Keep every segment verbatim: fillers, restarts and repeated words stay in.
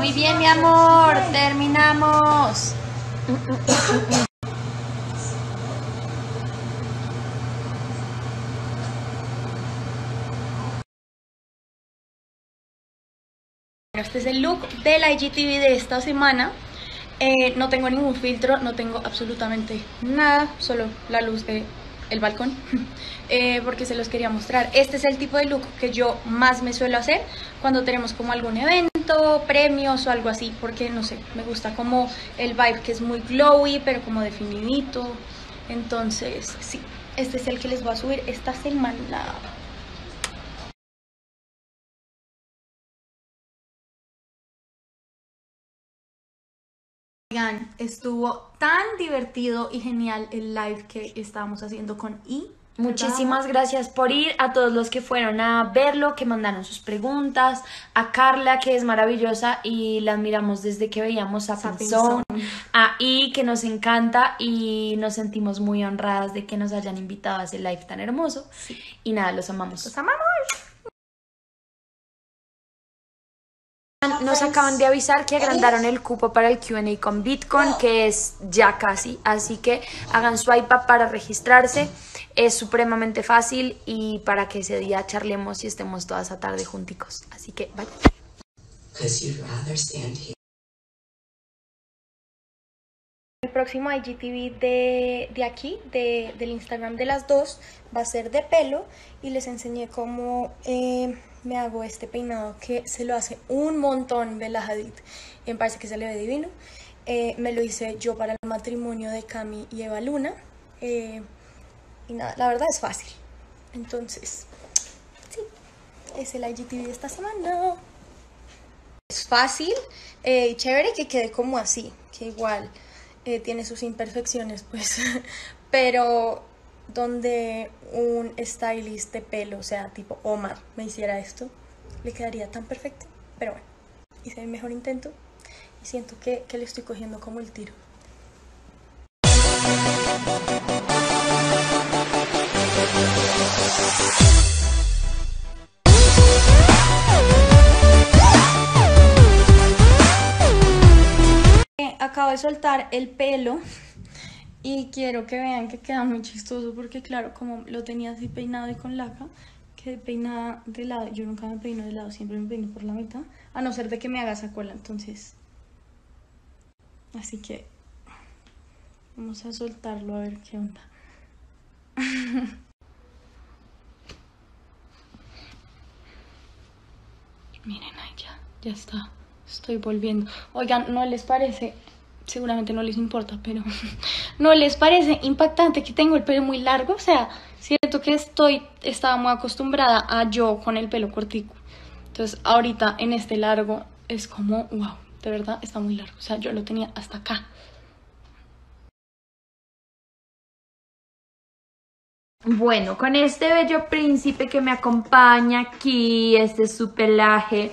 Muy bien, mi amor, terminamos. Este es el look de la I G T V de esta semana. Eh, no tengo ningún filtro, no tengo absolutamente nada, solo la luz del del balcón, eh, porque se los quería mostrar. Este es el tipo de look que yo más me suelo hacer cuando tenemos como algún evento, premios o algo así, porque no sé, me gusta como el vibe que es muy glowy, pero como definidito. Entonces, sí, este es el que les voy a subir esta semana. Oigan, estuvo tan divertido y genial el live que estábamos haciendo con I. Muchísimas gracias por ir, a todos los que fueron a verlo, que mandaron sus preguntas, a Carla, que es maravillosa y la admiramos desde que veíamos a Zapping Zone, a I, que nos encanta y nos sentimos muy honradas de que nos hayan invitado a ese live tan hermoso. Sí. Y nada, los amamos. Los amamos. Nos acaban de avisar que agrandaron el cupo para el Q and A con Bitcoin, que es ya casi, así que hagan swipe up para registrarse, es supremamente fácil y para que ese día charlemos y estemos toda esa tarde junticos, así que vayan. El próximo I G T V de, de aquí, de, del Instagram de las dos, va a ser de pelo y les enseñé cómo... Eh, me hago este peinado que se lo hace un montón Bella Hadid y me parece que se le ve divino. Eh, me lo hice yo para el matrimonio de Cami y Eva Luna, eh, y nada, la verdad es fácil. Entonces sí, es el I G T V de esta semana. Es fácil eh, y chévere que quede como así, que igual eh, tiene sus imperfecciones pues, pero donde un stylist de pelo, o sea, tipo Omar, me hiciera esto, le quedaría tan perfecto. Pero bueno, hice el mejor intento y siento que, que le estoy cogiendo como el tiro. Acabo de soltar el pelo y quiero que vean que queda muy chistoso porque claro, como lo tenía así peinado y con laca, quedé peinada de lado. Yo nunca me peino de lado, siempre me peino por la mitad, a no ser de que me haga esa cola. Entonces, así que vamos a soltarlo a ver qué onda. Miren, ahí ya, ya está, estoy volviendo. Oigan, ¿no les parece...? Seguramente no les importa, pero ¿no les parece impactante que tengo el pelo muy largo? O sea, siento que estoy, estaba muy acostumbrada a yo con el pelo cortico. Entonces ahorita en este largo es como, wow, de verdad está muy largo. O sea, yo lo tenía hasta acá. Bueno, con este bello príncipe que me acompaña aquí, este es su pelaje.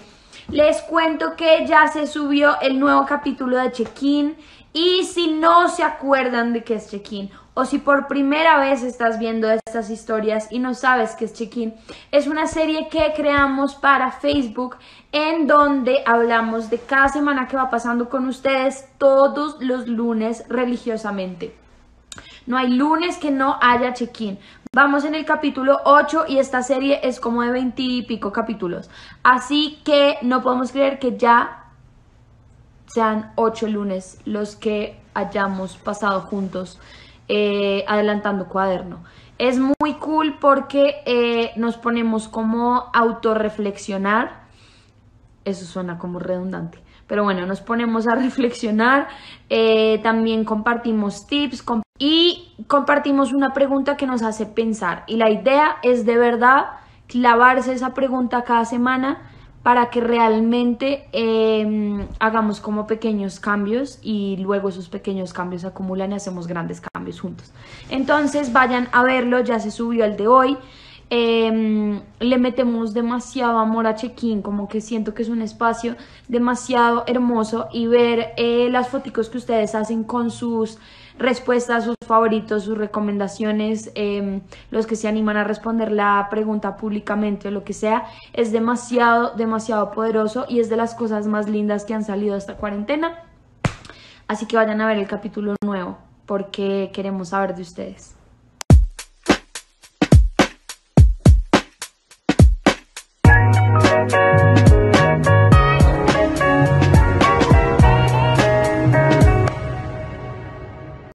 Les cuento que ya se subió el nuevo capítulo de Check-in y si no se acuerdan de qué es Check-in o si por primera vez estás viendo estas historias y no sabes qué es Check-in, es una serie que creamos para Facebook en donde hablamos de cada semana que va pasando con ustedes todos los lunes religiosamente. No hay lunes que no haya check-in. Vamos en el capítulo ocho y esta serie es como de veinte y pico capítulos. Así que no podemos creer que ya sean ocho lunes los que hayamos pasado juntos eh, adelantando cuaderno. Es muy cool porque eh, nos ponemos como autorreflexionar. Eso suena como redundante. Pero bueno, nos ponemos a reflexionar. Eh, también compartimos tips, compartimos Y compartimos una pregunta que nos hace pensar y la idea es de verdad clavarse esa pregunta cada semana para que realmente eh, hagamos como pequeños cambios y luego esos pequeños cambios se acumulan y hacemos grandes cambios juntos. Entonces vayan a verlo, ya se subió el de hoy. Eh, le metemos demasiado amor a Check-in, como que siento que es un espacio demasiado hermoso, y ver eh, las foticos que ustedes hacen con sus respuestas, sus favoritos, sus recomendaciones, eh, los que se animan a responder la pregunta públicamente o lo que sea, es demasiado, demasiado poderoso y es de las cosas más lindas que han salido de esta cuarentena. Así que vayan a ver el capítulo nuevo porque queremos saber de ustedes.